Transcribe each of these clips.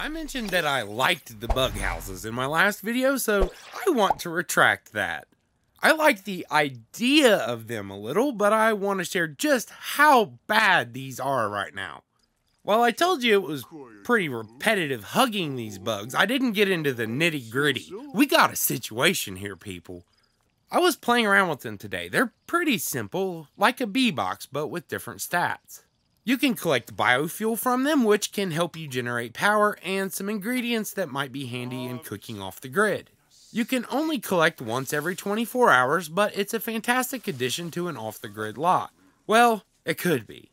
I mentioned that I liked the bug houses in my last video, so I want to retract that. I like the idea of them a little, but I want to share just how bad these are right now. While I told you it was pretty repetitive hugging these bugs, I didn't get into the nitty-gritty. We got a situation here, people. I was playing around with them today. They're pretty simple, like a bee box, but with different stats. You can collect biofuel from them, which can help you generate power and some ingredients that might be handy in cooking off the grid. You can only collect once every 24 hours, but it's a fantastic addition to an off-the-grid lot. Well, it could be.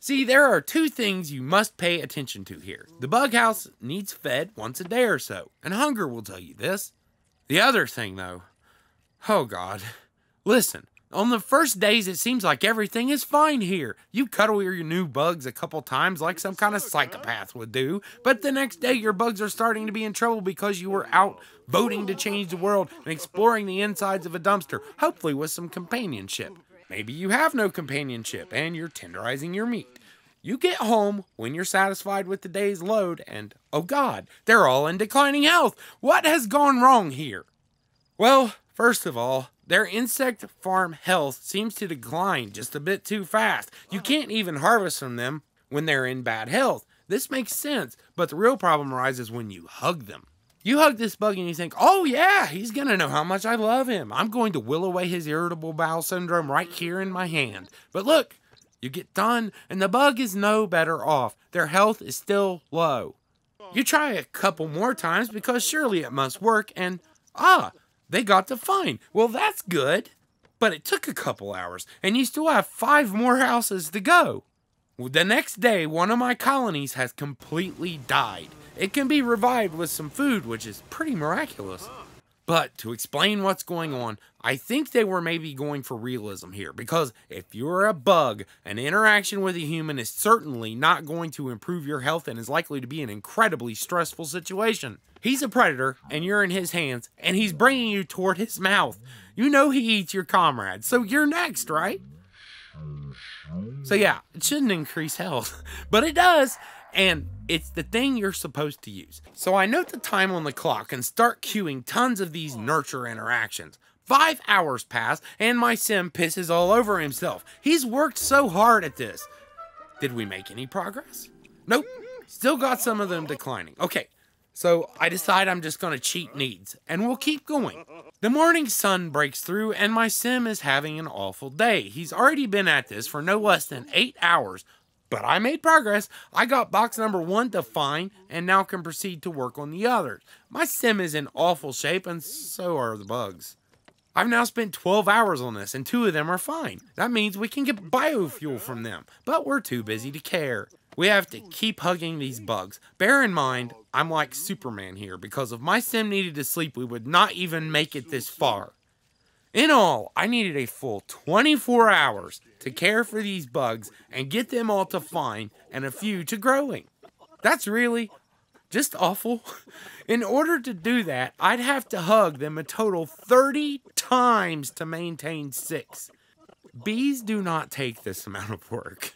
See, there are two things you must pay attention to here. The bug house needs fed once a day or so, and hunger will tell you this. The other thing, though, oh God. Listen, on the first days it seems like everything is fine here. You cuddle your new bugs a couple times like some kind of psychopath would do, but the next day your bugs are starting to be in trouble because you were out voting to change the world and exploring the insides of a dumpster, hopefully with some companionship. Maybe you have no companionship and you're tenderizing your meat. You get home when you're satisfied with the day's load and, oh God, they're all in declining health. What has gone wrong here? Well, first of all, their insect farm health seems to decline just a bit too fast. You can't even harvest from them when they're in bad health. This makes sense, but the real problem arises when you hug them. You hug this bug and you think, oh yeah, he's going to know how much I love him. I'm going to will away his irritable bowel syndrome right here in my hand. But look, you get done and the bug is no better off. Their health is still low. You try a couple more times because surely it must work and they got to fine. Well, that's good. But it took a couple hours, and you still have 5 more houses to go. Well, the next day, one of my colonies has completely died. It can be revived with some food, which is pretty miraculous. But to explain what's going on, I think they were maybe going for realism here, because if you're a bug, an interaction with a human is certainly not going to improve your health and is likely to be an incredibly stressful situation. He's a predator, and you're in his hands, and he's bringing you toward his mouth. You know he eats your comrades, so you're next, right? So yeah, it shouldn't increase health, but it does. And it's the thing you're supposed to use. So I note the time on the clock and start queuing tons of these nurture interactions. 5 hours pass and my sim pisses all over himself. He's worked so hard at this. Did we make any progress? Nope. Still got some of them declining. Okay, so I decide I'm just going to cheat needs and we'll keep going. The morning sun breaks through and my sim is having an awful day. He's already been at this for no less than 8 hours. But I made progress. I got box number 1 to find and now can proceed to work on the others. My sim is in awful shape and so are the bugs. I've now spent 12 hours on this and 2 of them are fine. That means we can get biofuel from them, but we're too busy to care. We have to keep hugging these bugs. Bear in mind, I'm like Superman here because if my sim needed to sleep, we would not even make it this far. In all, I needed a full 24 hours to care for these bugs and get them all to fine and a few to growing. That's really just awful. In order to do that, I'd have to hug them a total 30 times to maintain 6. Bees do not take this amount of work.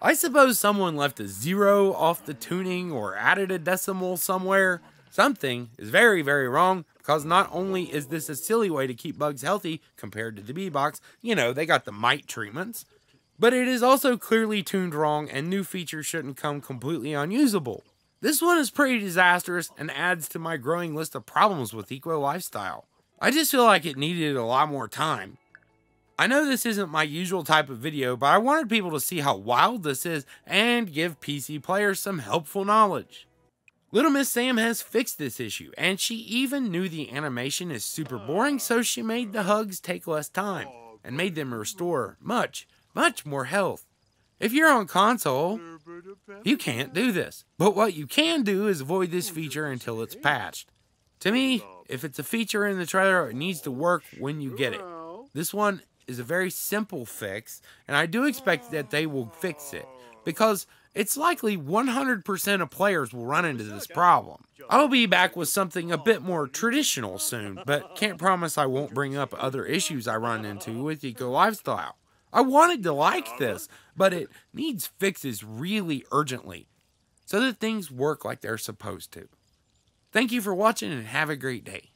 I suppose someone left a 0 off the tuning or added a decimal somewhere. Something is very, very wrong because not only is this a silly way to keep bugs healthy compared to the bee box, you know, they got the mite treatments, but it is also clearly tuned wrong and new features shouldn't come completely unusable. This one is pretty disastrous and adds to my growing list of problems with Eco Lifestyle. I just feel like it needed a lot more time. I know this isn't my usual type of video, but I wanted people to see how wild this is and give PC players some helpful knowledge. Little Miss Sam has fixed this issue, and she even knew the animation is super boring, so she made the hugs take less time, and made them restore much, much more health. If you're on console, you can't do this, but what you can do is avoid this feature until it's patched. To me, if it's a feature in the trailer, it needs to work when you get it. This one is a very simple fix, and I do expect that they will fix it, because it's likely 100% of players will run into this problem. I'll be back with something a bit more traditional soon, but can't promise I won't bring up other issues I run into with Eco Lifestyle. I wanted to like this, but it needs fixes really urgently. so that things work like they're supposed to. Thank you for watching and have a great day.